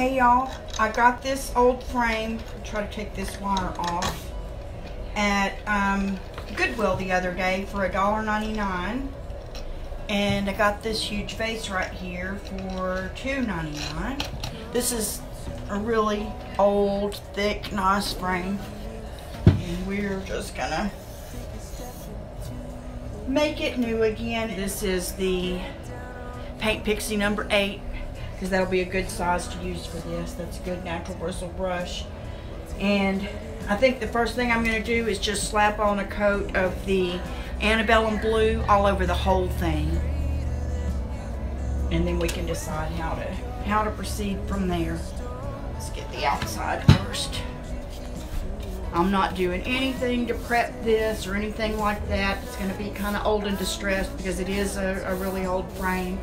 Hey y'all, I got this old frame, try to take this wire off, at Goodwill the other day for $1.99, and I got this huge vase right here for $2.99. This is a really old, thick, nice frame, and we're just gonna make it new again. This is the Paint Pixie number 8, because that'll be a good size to use for this. That's a good natural bristle brush. And I think the first thing I'm going to do is just slap on a coat of the Antebellum Blue all over the whole thing, and then we can decide how to proceed from there. Let's get the outside first. I'm not doing anything to prep this or anything like that. It's going to be kind of old and distressed because it is a really old frame.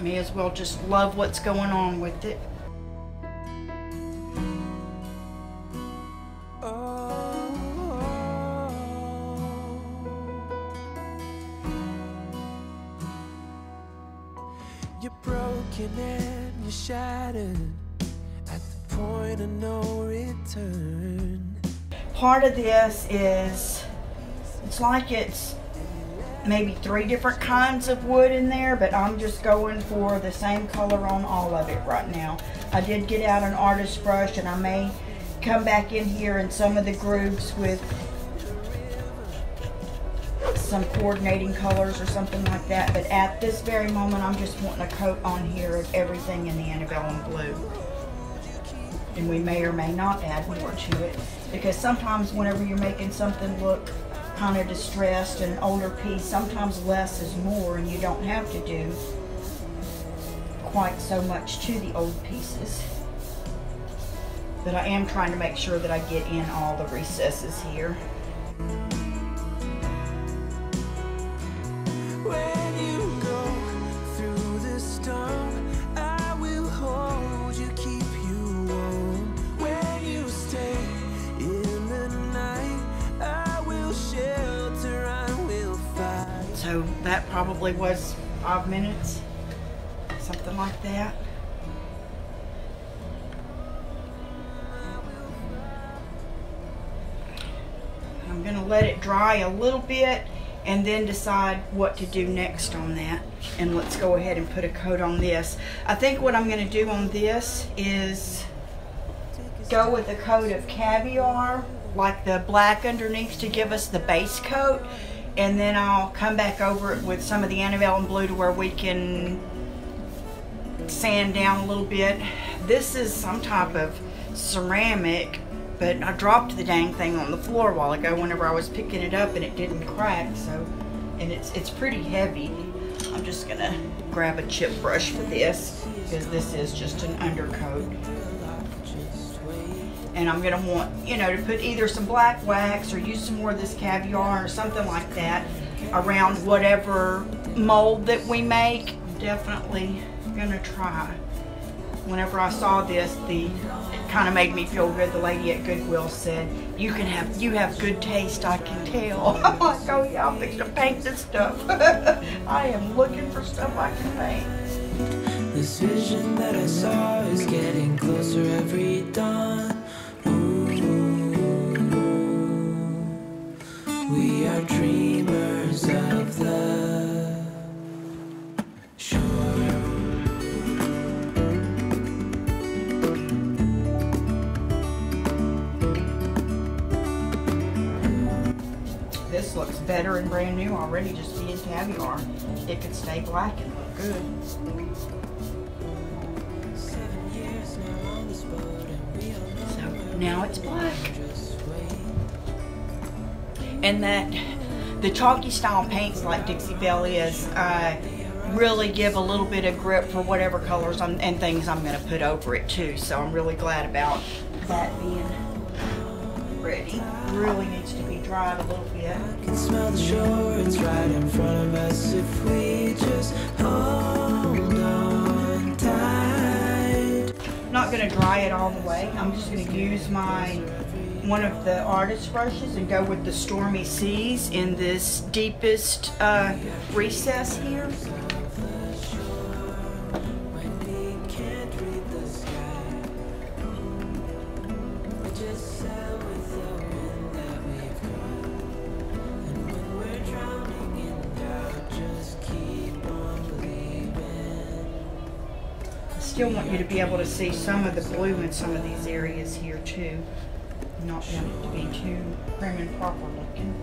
May as well just love what's going on with it. Oh, you're broken and you're shattered at the point of no return. Part of this is, it's like it's maybe 3 different kinds of wood in there, but I'm just going for the same color on all of it right now. I did get out an artist brush, and I may come back in here in some of the grooves with some coordinating colors or something like that, but at this very moment I'm just wanting a coat on here of everything in the Antebellum Blue. And we may or may not add more to it, because sometimes whenever you're making something look kind of distressed and an older piece, sometimes less is more, and you don't have to do quite so much to the old pieces. But I am trying to make sure that I get in all the recesses here. So that probably was 5 minutes, something like that. I'm gonna let it dry a little bit and then decide what to do next on that. And let's go ahead and put a coat on this. I think what I'm gonna do on this is go with a coat of Caviar, like the black underneath, to give us the base coat. And then I'll come back over it with some of the Antebellum Blue to where we can sand down a little bit. This is some type of ceramic, but I dropped the dang thing on the floor a while ago whenever I was picking it up, and it didn't crack, so, and it's pretty heavy. I'm just gonna grab a chip brush for this, because this is just an undercoat. And I'm gonna want, you know, to put either some black wax or use some more of this Caviar or something like that around whatever mold that we make. Definitely gonna try. Whenever I saw this, it kind of made me feel good. The lady at Goodwill said, "You have good taste, I can tell." I'm like, oh yeah, I'm fixing to paint this stuff. I am looking for stuff I can paint. This vision that I saw is getting closer every dawn. We are dreamers of the shore. This looks better and brand new already just being Caviar. It could stay black and look good. 7 years now on this boat, and we are so now it's black. And that the chalky style paints like Dixie Belle is really give a little bit of grip for whatever colors and things I'm going to put over it too. So I'm really glad about that being ready. Really needs to be dried a little bit. I can smell the shore, it's right in front of us if we just hold on tight. I'm not going to dry it all the way. I'm just going to use my one of the artist brushes and go with the Stormy Seas in this deepest recess here. I still want you to be able to see some of the blue in some of these areas here too. Not want it to be too prim and proper looking.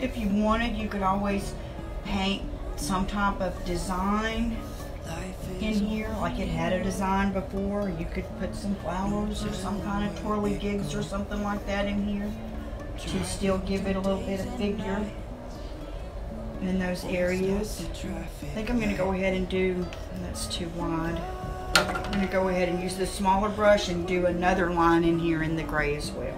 If you wanted, you could always paint some type of design in here, like it had a design before. You could put some flowers or some kind of twirly gigs or something like that in here to still give it a little bit of figure in those areas. I think I'm going to go ahead and do, and that's too wide, I'm going to go ahead and use the smaller brush and do another line in here in the gray as well.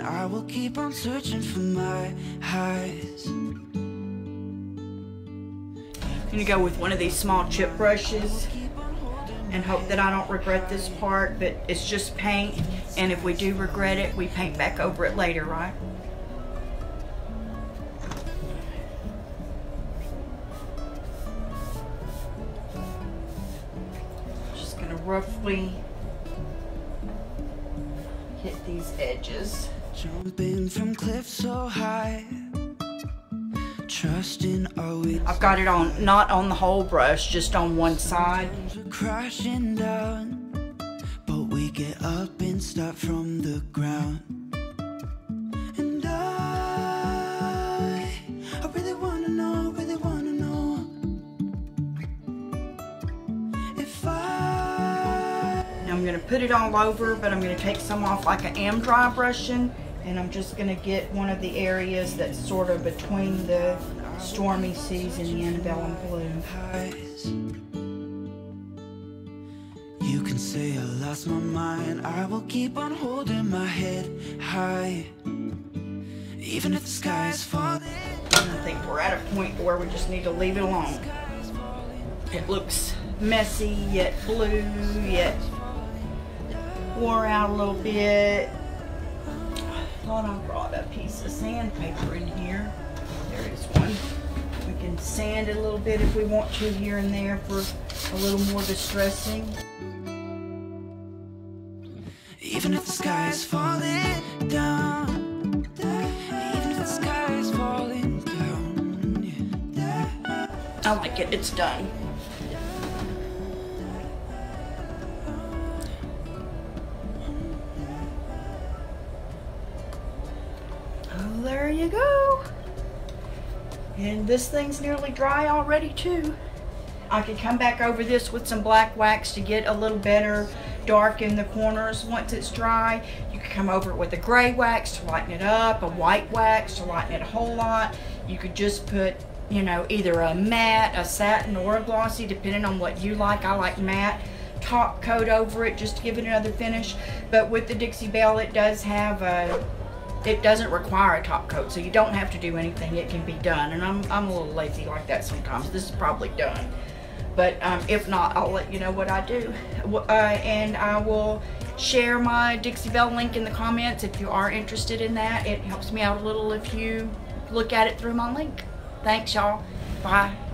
I will keep on searching for my highs. I'm gonna go with one of these small chip brushes and hope that I don't regret this part, but it's just paint, and if we do regret it, we paint back over it later, right? Just gonna roughly hit these edges. Jumping from cliffs so high, trusting always. I've got it on, not on the whole brush, just on one side. Crashing down, but we get up and start from the ground. And I really wanna know, really wanna know if I. Now I'm gonna put it all over, but I'm gonna take some off like I am dry brushing. And I'm just going to get one of the areas that's sort of between the Stormy Seas and the Antebellum Blue. You can say I lost my mind. I will keep on holding my head high, even if the sky is falling. I think we're at a point where we just need to leave it alone. It looks messy, yet blue, yet wore out a little bit. I thought I brought a piece of sandpaper in here. There is one. We can sand it a little bit if we want to here and there for a little more distressing. Even if the sky is falling down, even if the sky is falling down, I like it. It's done. There you go. And this thing's nearly dry already too. I could come back over this with some black wax to get a little better dark in the corners once it's dry. You could come over it with a gray wax to lighten it up, a white wax to lighten it a whole lot. You could just put, you know, either a matte, a satin, or a glossy, depending on what you like. I like matte. Top coat over it just to give it another finish. But with the Dixie Belle, it does have a, it doesn't require a top coat, so you don't have to do anything. It can be done, and I'm a little lazy like that sometimes. This is probably done, but if not, I'll let you know what I do. And I will share my Dixie Belle link in the comments if you are interested in that. It helps me out a little if you look at it through my link. Thanks, y'all. Bye.